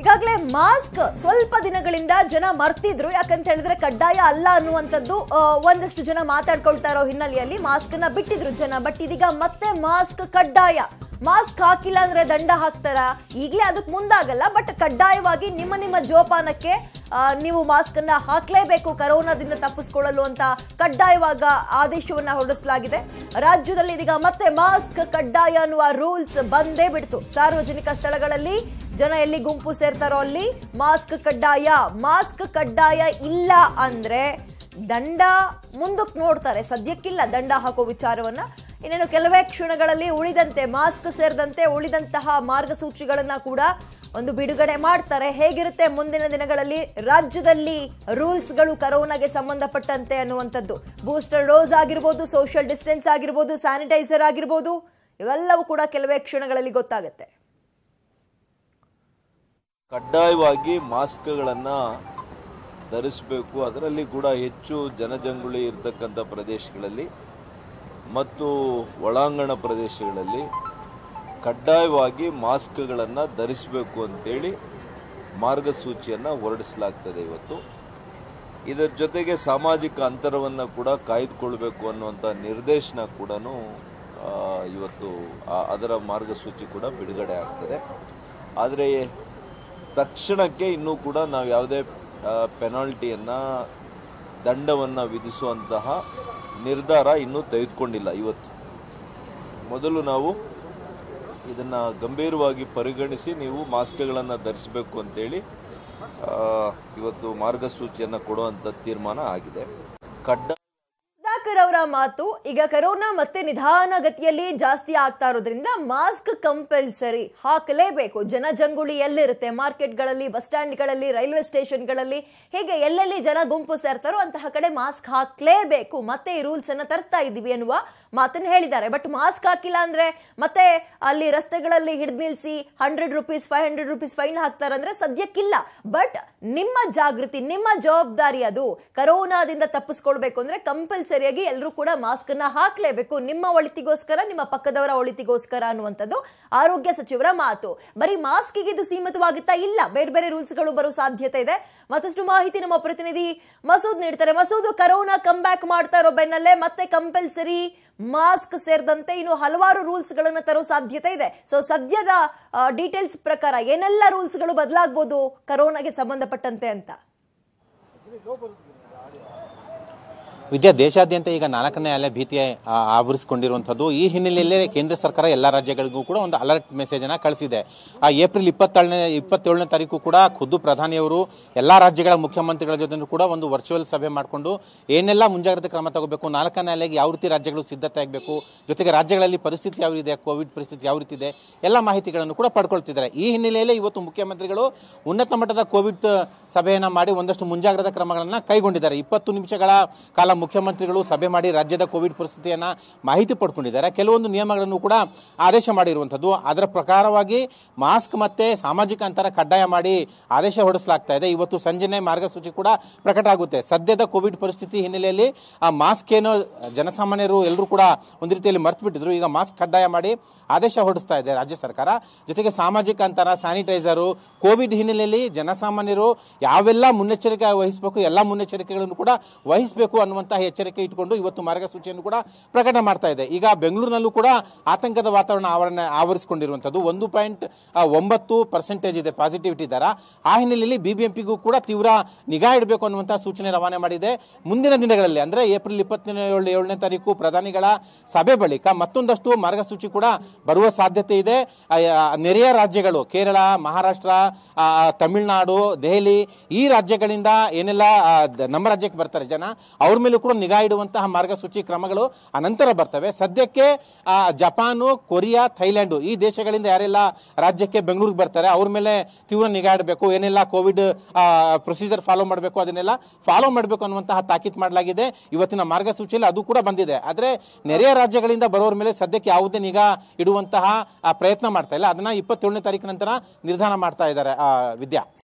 ಈಗಾಗಲೇ ಮಾಸ್ಕ್ ಸ್ವಲ್ಪ ದಿನಗಳಿಂದ ಜನ ಮರ್ತಿದ್ರು, ಯಾಕಂತ ಹೇಳಿದ್ರೆ ಕಡ್ಡಾಯ ಅಲ್ಲ ಅನ್ನುವಂಥದ್ದು ಒಂದಷ್ಟು ಜನ ಮಾತಾಡ್ಕೊಳ್ತಾ ಇರೋ ಹಿನ್ನೆಲೆಯಲ್ಲಿ ಮಾಸ್ಕ್ ನ ಬಿಟ್ಟಿದ್ರು ಜನ. ಬಟ್ ಇದೀಗ ಮತ್ತೆ ಮಾಸ್ಕ್ ಕಡ್ಡಾಯ, ಮಾಸ್ಕ್ ಹಾಕಿಲ್ಲ ಅಂದ್ರೆ ದಂಡ ಹಾಕ್ತಾರ. ಈಗಲೇ ಅದಕ್ಕೆ ಮುಂದಾಗಲ್ಲ, ಬಟ್ ಕಡ್ಡಾಯವಾಗಿ ನಿಮ್ಮ ನಿಮ್ಮ ಜೋಪಾನಕ್ಕೆ ನೀವು ಮಾಸ್ಕ್ ಅನ್ನ ಹಾಕ್ಲೇಬೇಕು ಕರೋನಾದಿಂದ ತಪ್ಪಿಸಿಕೊಳ್ಳಲು ಅಂತ ಕಡ್ಡಾಯವಾಗ ಆದೇಶವನ್ನ ಹೊರಡಿಸಲಾಗಿದೆ. ರಾಜ್ಯದಲ್ಲಿ ಇದೀಗ ಮತ್ತೆ ಮಾಸ್ಕ್ ಕಡ್ಡಾಯ ಅನ್ನುವ ರೂಲ್ಸ್ ಬಂದೇ ಬಿಡ್ತು. ಸಾರ್ವಜನಿಕ ಸ್ಥಳಗಳಲ್ಲಿ ಜನ ಎಲ್ಲಿ ಗುಂಪು ಸೇರ್ತಾರೋ ಅಲ್ಲಿ ಮಾಸ್ಕ್ ಕಡ್ಡಾಯ. ಮಾಸ್ಕ್ ಕಡ್ಡಾಯ ಇಲ್ಲ ಅಂದ್ರೆ ದಂಡ ಮುಂದಕ್ಕೆ ನೋಡ್ತಾರೆ, ಸದ್ಯಕ್ಕಿಲ್ಲ ದಂಡ ಹಾಕೋ ವಿಚಾರವನ್ನ. ಇನ್ನೇನು ಕೆಲವೇ ಕ್ಷಣಗಳಲ್ಲಿ ಉಳಿದಂತೆ ಮಾಸ್ಕ್ ಸೇರಿದಂತೆ ಉಳಿದಂತಹ ಮಾರ್ಗಸೂಚಿಗಳನ್ನ ಕೂಡ ಒಂದು ಬಿಡುಗಡೆ ಮಾಡ್ತಾರೆ. ಹೇಗಿರುತ್ತೆ ಮುಂದಿನ ದಿನಗಳಲ್ಲಿ ರಾಜ್ಯದಲ್ಲಿ ರೂಲ್ಸ್ಗಳು ಕರೋನಾಗೆ ಸಂಬಂಧಪಟ್ಟಂತೆ ಅನ್ನುವಂಥದ್ದು, ಬೂಸ್ಟರ್ ಡೋಸ್ ಆಗಿರ್ಬೋದು, ಸೋಷಿಯಲ್ ಡಿಸ್ಟೆನ್ಸ್ ಆಗಿರ್ಬೋದು, ಸ್ಯಾನಿಟೈಸರ್ ಆಗಿರ್ಬೋದು, ಇವೆಲ್ಲವೂ ಕೂಡ ಕೆಲವೇ ಕ್ಷಣಗಳಲ್ಲಿ ಗೊತ್ತಾಗುತ್ತೆ. ಕಡ್ಡಾಯವಾಗಿ ಮಾಸ್ಕ್ಗಳನ್ನು ಧರಿಸಬೇಕು, ಅದರಲ್ಲಿ ಕೂಡ ಹೆಚ್ಚು ಜನಜಂಗುಳಿ ಇರತಕ್ಕಂಥ ಪ್ರದೇಶಗಳಲ್ಲಿ ಮತ್ತು ಒಳಾಂಗಣ ಪ್ರದೇಶಗಳಲ್ಲಿ ಕಡ್ಡಾಯವಾಗಿ ಮಾಸ್ಕ್ಗಳನ್ನು ಧರಿಸಬೇಕು ಅಂತೇಳಿ ಮಾರ್ಗಸೂಚಿಯನ್ನು ಹೊರಡಿಸಲಾಗ್ತದೆ ಇವತ್ತು. ಇದರ ಜೊತೆಗೆ ಸಾಮಾಜಿಕ ಅಂತರವನ್ನು ಕೂಡ ಕಾಯ್ದುಕೊಳ್ಬೇಕು ಅನ್ನುವಂಥ ನಿರ್ದೇಶನ ಕೂಡ ಇವತ್ತು ಅದರ ಮಾರ್ಗಸೂಚಿ ಕೂಡ ಬಿಡುಗಡೆ ಆಗ್ತದೆ. ಆದರೆ ತಕ್ಷಣಕ್ಕೆ ಇನ್ನೂ ಕೂಡ ನಾವು ಯಾವುದೇ ಪೆನಾಲ್ಟಿಯನ್ನು, ದಂಡವನ್ನು ವಿಧಿಸುವಂತಹ ನಿರ್ಧಾರ ಇನ್ನೂ ತೆಗೆದುಕೊಂಡಿಲ್ಲ. ಇವತ್ತು ಮೊದಲು ನಾವು ಇದನ್ನು ಗಂಭೀರವಾಗಿ ಪರಿಗಣಿಸಿ ನೀವು ಮಾಸ್ಕ್ಗಳನ್ನು ಧರಿಸಬೇಕು ಅಂತೇಳಿ ಇವತ್ತು ಮಾರ್ಗಸೂಚಿಯನ್ನು ಕೊಡುವಂಥ ತೀರ್ಮಾನ ಆಗಿದೆ. ಅವರ ಮಾತು ಈಗ ಕರೋನಾ ಮತ್ತೆ ನಿಧಾನಗತಿಯಲ್ಲಿ ಜಾಸ್ತಿ ಆಗ್ತಾ ಇರೋದ್ರಿಂದ ಮಾಸ್ಕ್ ಕಂಪಲ್ಸರಿ ಹಾಕಲೇಬೇಕು. ಜನಜಂಗುಳಿ ಎಲ್ಲಿರುತ್ತೆ, ಮಾರ್ಕೆಟ್ಗಳಲ್ಲಿ, ಬಸ್ ಸ್ಟ್ಯಾಂಡ್ಗಳಲ್ಲಿ, ರೈಲ್ವೆ ಸ್ಟೇಷನ್ಗಳಲ್ಲಿ, ಹೀಗೆ ಎಲ್ಲೆಲ್ಲಿ ಜನ ಗುಂಪು ಸೇರ್ತಾರೋ ಅಂತಹ ಕಡೆ ಮಾಸ್ಕ್ ಹಾಕಲೇಬೇಕು, ಮತ್ತೆ ಈ ರೂಲ್ಸ್ ಅನ್ನ ತರ್ತಾ ಇದೀವಿ ಅನ್ನುವ ಮಾತನ್ನು ಹೇಳಿದ್ದಾರೆ. ಬಟ್ ಮಾಸ್ಕ್ ಹಾಕಿಲ್ಲ ಅಂದ್ರೆ ಮತ್ತೆ ಅಲ್ಲಿ ರಸ್ತೆಗಳಲ್ಲಿ ಹಿಡಿದು ನಿಲ್ಲಿಸಿ 100 ರೂಪೀಸ್ 500 ರೂಪೀಸ್ ಫೈನ್ ಹಾಕ್ತಾರಂದ್ರೆ ಸದ್ಯಕ್ಕಿಲ್ಲ. ಬಟ್ ನಿಮ್ಮ ಜಾಗೃತಿ, ನಿಮ್ಮ ಜವಾಬ್ದಾರಿ ಅದು. ಕರೋನಾದಿಂದ ತಪ್ಪಿಸ್ಕೊಳ್ಬೇಕು ಅಂದ್ರೆ ಕಂಪಲ್ಸರಿಯಾಗಿ ಎಲ್ಲರೂ ಕೂಡ ಮಾಸ್ಕ್ ಅನ್ನ ಹಾಕ್ಲೇಬೇಕು, ನಿಮ್ಮ ಒಳಿತಿಗೋಸ್ಕರ, ನಿಮ್ಮ ಪಕ್ಕದವರ ಒಳಿತಿಗೋಸ್ಕರ ಅನ್ನುವಂಥದ್ದು ಆರೋಗ್ಯ ಸಚಿವರ ಮಾತು. ಬರೀ ಮಾಸ್ಕಿಗೆ ಇದು ಸೀಮಿತವಾಗುತ್ತಾ? ಇಲ್ಲ, ಬೇರೆ ಬೇರೆ ರೂಲ್ಸ್ಗಳು ಬರೋ ಸಾಧ್ಯತೆ ಇದೆ. ಮತ್ತಷ್ಟು ಮಾಹಿತಿ ನಮ್ಮ ಪ್ರತಿನಿಧಿ ಮಸೂದ್ ನೀಡ್ತಾರೆ. ಮಸೂದ್, ಕರೋನಾ ಕಮ್ ಬ್ಯಾಕ್ ಮಾಡ್ತಾ ಇರೋ ಬೆನ್ನಲ್ಲೇ ಮತ್ತೆ ಕಂಪಲ್ಸರಿ ಮಾಸ್ಕ್ ಸೇರಿದಂತೆ ಇನ್ನು ಹಲವಾರು ರೂಲ್ಸ್ ಗಳನ್ನ ತರೋ ಸಾಧ್ಯತೆ ಇದೆ. ಸೊ ಸದ್ಯದ ಡೀಟೇಲ್ಸ್ ಪ್ರಕಾರ ಏನೆಲ್ಲ ರೂಲ್ಸ್ ಗಳು ಬದಲಾಗಬಹುದು ಕರೋನಾಗೆ ಸಂಬಂಧಪಟ್ಟಂತೆ ಅಂತ? ವಿದ್ಯಾ, ದೇಶಾದ್ಯಂತ ಈಗ 4ನೇ ಅಲೆ ಭೀತಿ ಆವರಿಸಿಕೊಂಡಿರುವಂಥದ್ದು. ಈ ಹಿನ್ನೆಲೆಯಲ್ಲಿ ಕೇಂದ್ರ ಸರ್ಕಾರ ಎಲ್ಲ ರಾಜ್ಯಗಳಿಗೂ ಕೂಡ ಒಂದು ಅಲರ್ಟ್ ಮೆಸೇಜನ್ನು ಕಳಿಸಿದೆ. ಆ ಏಪ್ರಿಲ್ 27ನೇ ತಾರೀಕು ಕೂಡ ಖುದ್ದು ಪ್ರಧಾನಿಯವರು ಎಲ್ಲ ರಾಜ್ಯಗಳ ಮುಖ್ಯಮಂತ್ರಿಗಳ ಜೊತೆ ಕೂಡ ಒಂದು ವರ್ಚುವಲ್ ಸಭೆ ಮಾಡಿಕೊಂಡು ಏನೆಲ್ಲ ಮುಂಜಾಗ್ರತಾ ಕ್ರಮ ತಗೋಬೇಕು, 4ನೇ ಅಲೆಗೆ ಯಾವ ರೀತಿ ರಾಜ್ಯಗಳು ಸಿದ್ಧತೆ ಆಗಬೇಕು, ಜೊತೆಗೆ ರಾಜ್ಯಗಳಲ್ಲಿ ಪರಿಸ್ಥಿತಿ ಯಾವ ರೀತಿ ಇದೆ, ಕೋವಿಡ್ ಪರಿಸ್ಥಿತಿ ಯಾವ ರೀತಿ ಇದೆ, ಎಲ್ಲ ಮಾಹಿತಿಗಳನ್ನು ಕೂಡ ಪಡ್ಕೊಳ್ತಿದ್ದಾರೆ. ಈ ಹಿನ್ನೆಲೆಯಲ್ಲಿ ಇವತ್ತು ಮುಖ್ಯಮಂತ್ರಿಗಳು ಉನ್ನತ ಮಟ್ಟದ ಕೋವಿಡ್ ಸಭೆಯನ್ನು ಮಾಡಿ ಒಂದಷ್ಟು ಮುಂಜಾಗ್ರತಾ ಕ್ರಮಗಳನ್ನು ಕೈಗೊಂಡಿದ್ದಾರೆ. 20 ನಿಮಿಷಗಳ ಕಾಲ ಮುಖ್ಯಮಂತ್ರಿಗಳು ಸಭೆ ಮಾಡಿ ರಾಜ್ಯದ ಕೋವಿಡ್ ಪರಿಸ್ಥಿತಿಯನ್ನ ಮಾಹಿತಿ ಪಡ್ಕೊಂಡಿದ್ದಾರೆ. ಕೆಲವೊಂದು ನಿಯಮಗಳನ್ನು ಕೂಡ ಆದೇಶ ಮಾಡಿರುವಂಥದ್ದು. ಅದರ ಪ್ರಕಾರವಾಗಿ ಮಾಸ್ಕ್ ಮತ್ತೆ ಸಾಮಾಜಿಕ ಅಂತರ ಕಡ್ಡಾಯ ಮಾಡಿ ಆದೇಶ ಹೊರಡಿಸಲಾಗ್ತಾ ಇದೆ. ಇವತ್ತು ಸಂಜೆನೆ ಮಾರ್ಗಸೂಚಿ ಕೂಡ ಪ್ರಕಟ ಆಗುತ್ತೆ. ಸದ್ಯದ ಕೋವಿಡ್ ಪರಿಸ್ಥಿತಿ ಹಿನ್ನೆಲೆಯಲ್ಲಿ ಆ ಮಾಸ್ಕ್ ಏನೋ ಜನಸಾಮಾನ್ಯರು ಎಲ್ಲರೂ ಕೂಡ ಒಂದು ರೀತಿಯಲ್ಲಿ ಮರ್ತು ಬಿಟ್ಟಿದ್ರು. ಈಗ ಮಾಸ್ಕ್ ಕಡ್ಡಾಯ ಮಾಡಿ ಆದೇಶ ಹೊರಡಿಸ್ತಾ ಇದೆ ರಾಜ್ಯ ಸರ್ಕಾರ. ಜೊತೆಗೆ ಸಾಮಾಜಿಕ ಅಂತರ, ಸ್ಯಾನಿಟೈಸರು, ಕೋವಿಡ್ ಹಿನ್ನೆಲೆಯಲ್ಲಿ ಜನಸಾಮಾನ್ಯರು ಯಾವೆಲ್ಲ ಮುನ್ನೆಚ್ಚರಿಕೆ ವಹಿಸಬೇಕು, ಎಲ್ಲ ಮುನ್ನೆಚ್ಚರಿಕೆಗಳನ್ನು ಕೂಡ ವಹಿಸಬೇಕು ಅನ್ನುವಂಥ ಎಚ್ಚರಿಕೆ ಇಟ್ಟುಕೊಂಡು ಇವತ್ತು ಮಾರ್ಗಸೂಚಿಯನ್ನು ಕೂಡ ಪ್ರಕಟ ಮಾಡ್ತಾ ಇದೆ. ಈಗ ಬೆಂಗಳೂರಿನಲ್ಲೂ ಕೂಡ ಆತಂಕದ ವಾತಾವರಣ ಆವರಿಸಿಕೊಂಡಿರುವಂಥದ್ದು. 1.9% ಇದೆ ಪಾಸಿಟಿವಿಟಿ ದರ. ಆ ಹಿನ್ನೆಲೆಯಲ್ಲಿ ಬಿಬಿಎಂಪಿಗೂ ಕೂಡ ತೀವ್ರ ನಿಗಾ ಇಡಬೇಕು ಅನ್ನುವಂತಹ ಸೂಚನೆ ರವಾನೆ ಮಾಡಿದೆ. ಮುಂದಿನ ದಿನಗಳಲ್ಲಿ ಅಂದರೆ ಏಪ್ರಿಲ್ 27ನೇ ತಾರೀಕು ಪ್ರಧಾನಿಗಳ ಸಭೆ ಬಳಿಕ ಮತ್ತೊಂದಷ್ಟು ಮಾರ್ಗಸೂಚಿ ಕೂಡ ಬರುವ ಸಾಧ್ಯತೆ ಇದೆ. ನೆರೆಯ ರಾಜ್ಯಗಳು ಕೇರಳ, ಮಹಾರಾಷ್ಟ್ರ, ತಮಿಳುನಾಡು, ದೆಹಲಿ ಈ ರಾಜ್ಯಗಳಿಂದ ಏನೆಲ್ಲ ನಮ್ಮ ರಾಜ್ಯಕ್ಕೆ ಬರ್ತಾರೆ ಜನ, ಅವ್ರ ಮೇಲೂ ಕೂಡ ನಿಗಾ ಇಡುವಂತಹ ಮಾರ್ಗಸೂಚಿ ಕ್ರಮಗಳು ಅನಂತರ ಬರ್ತವೆ. ಸದ್ಯಕ್ಕೆ ಜಪಾನು, ಕೊರಿಯಾ, ಥೈಲ್ಯಾಂಡು ಈ ದೇಶಗಳಿಂದ ಯಾರೆಲ್ಲ ರಾಜ್ಯಕ್ಕೆ ಬೆಂಗಳೂರಿಗೆ ಬರ್ತಾರೆ ಅವ್ರ ಮೇಲೆ ತೀವ್ರ ನಿಗಾ ಇಡಬೇಕು, ಏನೆಲ್ಲ ಕೋವಿಡ್ ಪ್ರೊಸೀಜರ್ ಫಾಲೋ ಮಾಡಬೇಕು ಅದನ್ನೆಲ್ಲ ಫಾಲೋ ಮಾಡಬೇಕು ಅನ್ನುವಂತಹ ತಾಕೀತು ಮಾಡಲಾಗಿದೆ ಇವತ್ತಿನ ಮಾರ್ಗಸೂಚಿಯಲ್ಲಿ. ಅದು ಕೂಡ ಬಂದಿದೆ. ಆದರೆ ನೆರೆಯ ರಾಜ್ಯಗಳಿಂದ ಬರೋರ ಮೇಲೆ ಸದ್ಯಕ್ಕೆ ಯಾವುದೇ ನಿಗಾ ಇಡುವಂತಹ ಪ್ರಯತ್ನ ಮಾಡ್ತಾ ಇಲ್ಲ. ಅದನ್ನ 27ನೇ ತಾರೀಕು ನಂತರ ನಿರ್ಧಾರ ಮಾಡ್ತಾ ಇದ್ದಾರೆ. ವಿದ್ಯಾ